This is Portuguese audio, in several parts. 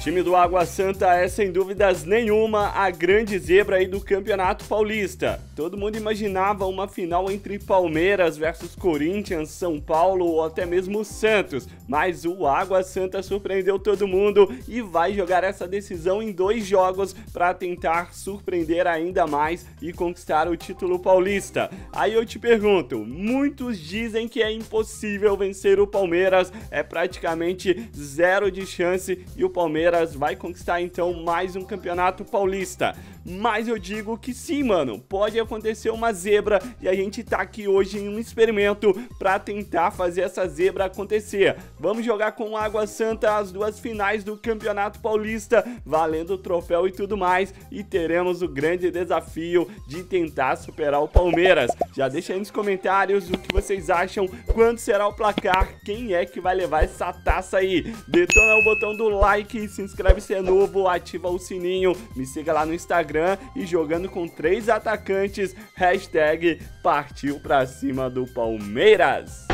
time do Água Santa é, sem dúvidas nenhuma, a grande zebra aí do Campeonato Paulista. Todo mundo imaginava uma final entre Palmeiras versus Corinthians, São Paulo ou até mesmo Santos, mas o Água Santa surpreendeu todo mundo e vai jogar essa decisão em 2 jogos para tentar surpreender ainda mais e conquistar o título paulista. Aí eu te pergunto, muitos dizem que é impossível vencer o Palmeiras, é praticamente zero de chance e o Palmeiras vai conquistar então mais um Campeonato Paulista. Mas eu digo que sim, mano, pode acontecer uma zebra e a gente tá aqui hoje em um experimento para tentar fazer essa zebra acontecer. Vamos jogar com o Água Santa as 2 finais do Campeonato Paulista, valendo o troféu e tudo mais, e teremos o grande desafio de tentar superar o Palmeiras. Já deixa aí nos comentários o que vocês acham, quanto será o placar, quem é que vai levar essa taça aí. Detona o botão do like, se inscreve se é novo, ativa o sininho, me siga lá no Instagram e jogando com 3 atacantes, hashtag partiu pra cima do Palmeiras.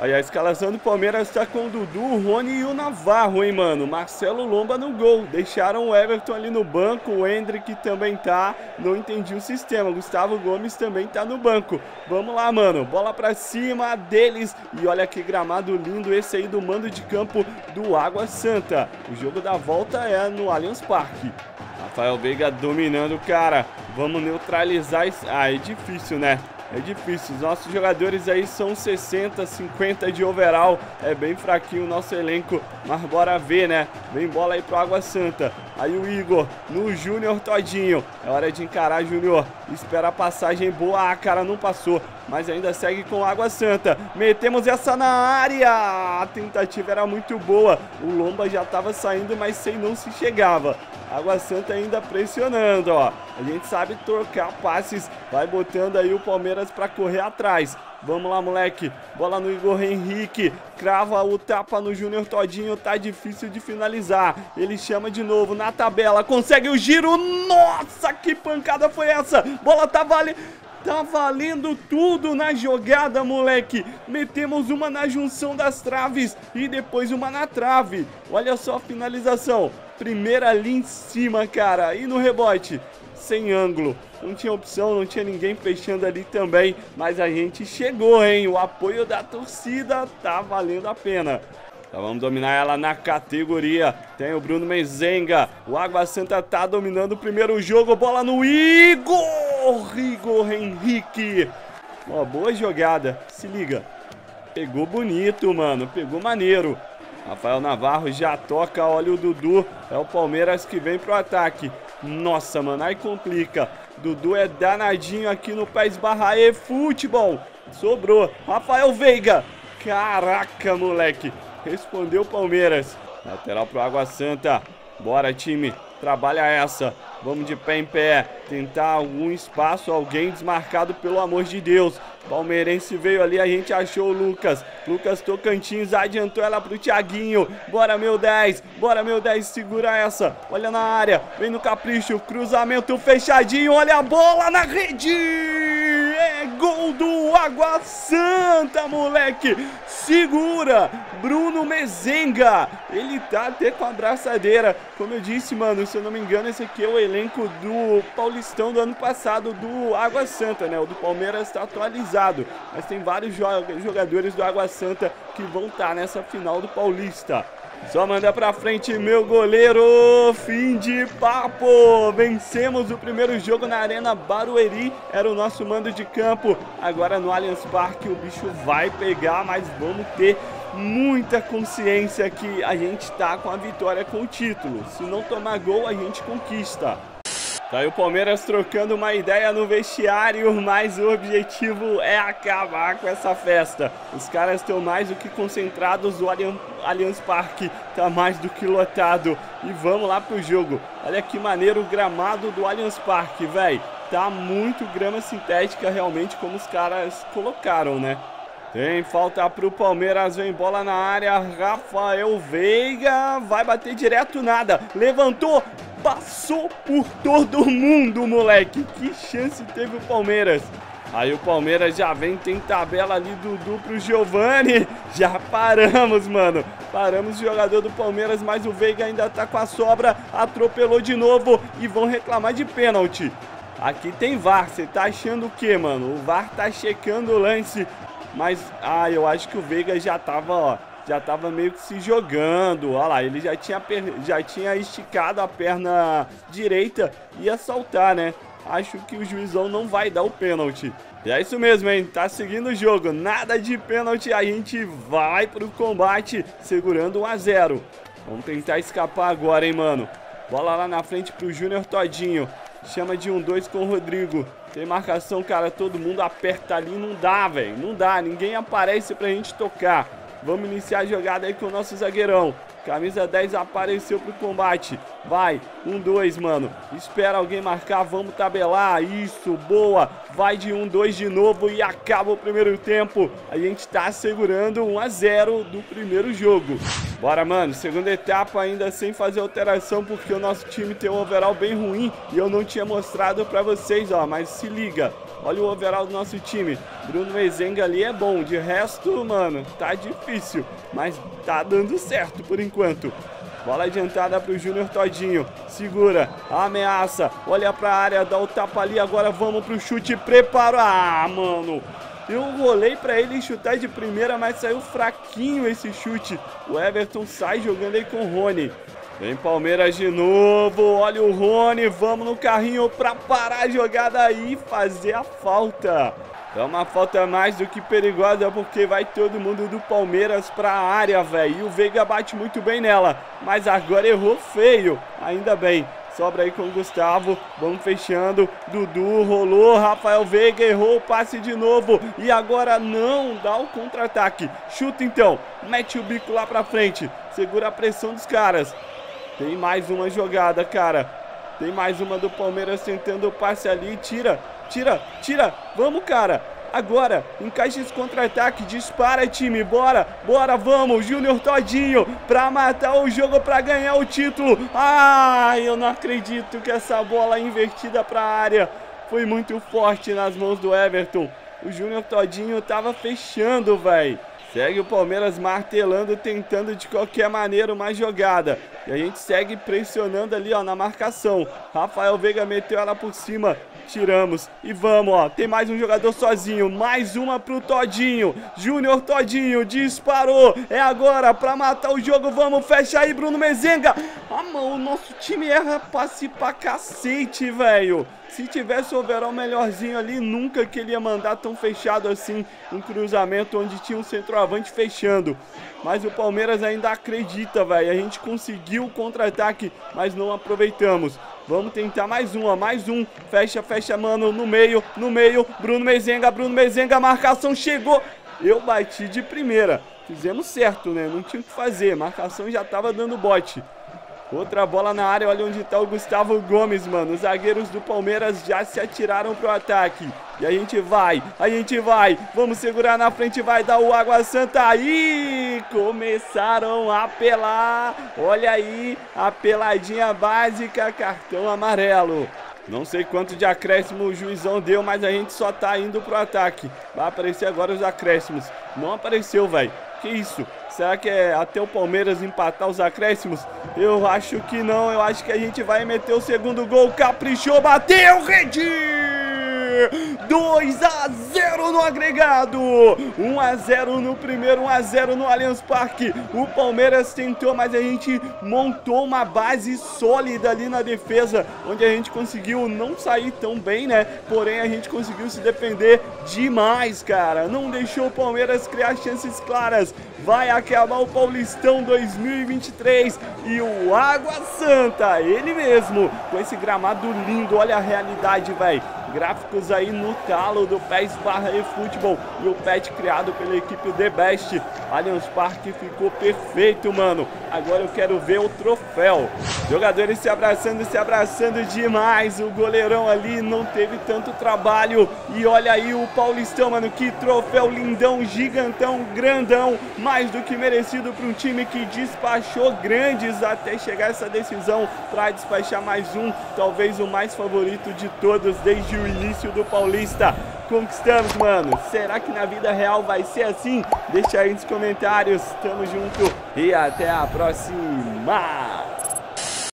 Aí a escalação do Palmeiras tá com o Dudu, o Rony e o Navarro, hein, mano? Marcelo Lomba no gol, deixaram o Everton ali no banco, o Hendrick também tá, não entendi o sistema, Gustavo Gomes também tá no banco. Vamos lá, mano, bola pra cima deles, e olha que gramado lindo esse aí do mando de campo do Água Santa. O jogo da volta é no Allianz Parque. Rafael Veiga dominando o cara, vamos neutralizar isso. Ah, é difícil, né? É difícil, os nossos jogadores aí são 60, 50 de overall, é bem fraquinho o nosso elenco, mas bora ver, né? Vem bola aí pro Água Santa, aí o Igor no Júnior Todinho, é hora de encarar Júnior, espera a passagem boa, ah, cara, não passou, mas ainda segue com Água Santa, metemos essa na área, a tentativa era muito boa, o Lomba já tava saindo, mas sem não se chegava. Água Santa ainda pressionando, ó. A gente sabe trocar passes, vai botando aí o Palmeiras para correr atrás. Vamos lá, moleque. Bola no Igor Henrique. Crava o tapa no Júnior Todinho. Tá difícil de finalizar. Ele chama de novo na tabela. Consegue o giro. Nossa, que pancada foi essa? Bola tá valendo. Tá valendo tudo na jogada, moleque. Metemos uma na junção das traves e depois uma na trave. Olha só a finalização. Primeira ali em cima, cara. E no rebote. Sem ângulo. Não tinha opção, não tinha ninguém fechando ali também. Mas a gente chegou, hein? O apoio da torcida tá valendo a pena. Então vamos dominar ela na categoria. Tem o Bruno Mezenga. O Água Santa tá dominando o primeiro jogo. Bola no Igor! Igor Henrique. Uma boa jogada. Se liga. Pegou bonito, mano. Pegou maneiro. Rafael Navarro já toca. Olha o Dudu. É o Palmeiras que vem pro ataque. Nossa, mano. Aí complica. Dudu é danadinho aqui no PES barra e futebol. Sobrou. Rafael Veiga. Caraca, moleque. Respondeu o Palmeiras. Lateral pro Água Santa. Bora, time. Trabalha essa. Vamos de pé em pé. Tentar algum espaço. Alguém desmarcado, pelo amor de Deus. Palmeirense veio ali. A gente achou o Lucas. Lucas Tocantins adiantou ela pro Thiaguinho. Bora, meu 10. Bora, meu 10. Segura essa. Olha na área. Vem no capricho. Cruzamento fechadinho. Olha a bola na rede. É gol do Água Santa, moleque. Segura. Bruno Mezenga. Ele tá até com a braçadeira. Como eu disse, mano, se eu não me engano, esse aqui é o elenco do Paulistão do ano passado do Água Santa, né? O do Palmeiras tá atualizado. Mas tem vários jogadores do Água Santa que vão estar nessa final do Paulista. Só manda pra frente, meu goleiro. Fim de papo. Vencemos o primeiro jogo na Arena Barueri. Era o nosso mando de campo. Agora no Allianz Parque o bicho vai pegar, mas vamos ter muita consciência que a gente tá com a vitória, com o título. Se não tomar gol, a gente conquista. Tá aí o Palmeiras trocando uma ideia no vestiário, mas o objetivo é acabar com essa festa. Os caras estão mais do que concentrados, o Allianz Parque tá mais do que lotado. E vamos lá pro jogo. Olha que maneiro o gramado do Allianz Parque, velho. Tá muito grama sintética, realmente, como os caras colocaram, né? Tem falta pro Palmeiras, vem bola na área. Rafael Veiga vai bater direto, nada. Levantou. Passou por todo mundo, moleque. Que chance teve o Palmeiras. Aí o Palmeiras já vem, tem tabela ali, Dudu pro Giovani. Já paramos, mano. Paramos o jogador do Palmeiras, mas o Veiga ainda tá com a sobra. Atropelou de novo e vão reclamar de pênalti. Aqui tem VAR, você tá achando o quê, mano? O VAR tá checando o lance. Mas, eu acho que o Veiga já tava, ó, já tava meio que se jogando. Olha lá, ele já tinha esticado a perna direita e ia saltar, né? Acho que o juizão não vai dar o pênalti. E é isso mesmo, hein? Tá seguindo o jogo. Nada de pênalti. A gente vai pro combate segurando 1 a 0. Vamos tentar escapar agora, hein, mano? Bola lá na frente pro Júnior Todinho. Chama de 1-2 com o Rodrigo. Tem marcação, cara. Todo mundo aperta ali. Não dá, velho. Não dá. Ninguém aparece pra gente tocar. Vamos iniciar a jogada aí com o nosso zagueirão. Camisa 10 apareceu pro combate. Vai, 1-2, mano. Espera alguém marcar, vamos tabelar. Isso, boa. Vai de 1-2 de novo e acaba o primeiro tempo. A gente tá segurando 1 a 0 do primeiro jogo. Bora, mano, segunda etapa ainda sem fazer alteração, porque o nosso time tem um overall bem ruim e eu não tinha mostrado pra vocês, ó. Mas se liga, olha o overall do nosso time. Bruno Mezenga ali é bom, de resto, mano, tá difícil. Mas tá dando certo por enquanto. Bola adiantada pro Júnior Todinho. Segura, ameaça. Olha pra área, dá o tapa ali. Agora vamos pro chute, prepara. Ah, mano, eu rolei pra ele chutar de primeira, mas saiu fraquinho esse chute. O Everton sai jogando aí com o Rony. Vem Palmeiras de novo. Olha o Rony, vamos no carrinho pra parar a jogada aí e fazer a falta. É uma falta mais do que perigosa, porque vai todo mundo do Palmeiras pra área, velho. E o Veiga bate muito bem nela, mas agora errou feio. Ainda bem. Sobra aí com o Gustavo. Vamos fechando. Dudu rolou. Rafael Veiga errou o passe de novo. E agora não dá o contra-ataque. Chuta então. Mete o bico lá pra frente. Segura a pressão dos caras. Tem mais uma jogada, cara. Tem mais uma do Palmeiras tentando o passe ali. Tira. Tira, tira, vamos, cara. Agora, encaixa esse contra-ataque. Dispara, time, bora, bora, vamos. Júnior Todinho pra matar o jogo, pra ganhar o título. Eu não acredito que essa bola invertida pra área foi muito forte nas mãos do Everton. O Júnior Todinho tava fechando, velho. Segue o Palmeiras martelando, tentando de qualquer maneira uma jogada. E a gente segue pressionando ali, ó, na marcação. Rafael Veiga meteu ela por cima. Tiramos e vamos, ó. Tem mais um jogador sozinho, mais uma pro Todinho. Júnior Todinho disparou, é agora pra matar o jogo. Vamos, fecha aí, Bruno Mezenga. Mano, o nosso time erra passe pra cacete, velho. Se tivesse o overall melhorzinho ali, nunca que ele ia mandar tão fechado assim. Um cruzamento onde tinha um centroavante fechando. Mas o Palmeiras ainda acredita, velho. A gente conseguiu o contra-ataque, mas não aproveitamos. Vamos tentar mais um, ó, mais um. Fecha, fecha, mano, no meio. Bruno Mezenga, marcação chegou. Eu bati de primeira. Fizemos certo, né? Não tinha o que fazer. Marcação já tava dando bote. Outra bola na área, olha onde tá o Gustavo Gomes, mano. Os zagueiros do Palmeiras já se atiraram pro ataque. E a gente vai. Vamos segurar na frente, vai dar o Água Santa aí. Começaram a apelar. Olha aí, a peladinha básica, cartão amarelo. Não sei quanto de acréscimo o juizão deu, mas a gente só tá indo pro ataque. Vai aparecer agora os acréscimos. Não apareceu, velho. Que isso? Será que é até o Palmeiras empatar os acréscimos? Eu acho que não. Eu acho que a gente vai meter o segundo gol. Caprichou, bateu, rede! 2 a 0 no agregado. 1 a 0 no primeiro, 1 a 0 no Allianz Parque. O Palmeiras tentou, mas a gente montou uma base sólida ali na defesa, onde a gente conseguiu não sair tão bem, né? Porém, a gente conseguiu se defender demais, cara. Não deixou o Palmeiras criar chances claras. Vai acabar o Paulistão 2023 e o Água Santa, ele mesmo, com esse gramado lindo. Olha a realidade, velho. Gráficos aí no talo do PES/eFootball e o PET criado pela equipe The Best. Allianz Parque ficou perfeito, mano. Agora eu quero ver o troféu. Jogadores se abraçando demais. O goleirão ali não teve tanto trabalho. E olha aí o Paulistão, mano. Que troféu lindão, gigantão, grandão. Mais do que merecido para um time que despachou grandes até chegar essa decisão para despachar mais um. Talvez o mais favorito de todos desde o início do Paulista. Conquistamos, mano. Será que na vida real vai ser assim? Deixa aí nos comentários. Tamo junto e até a próxima.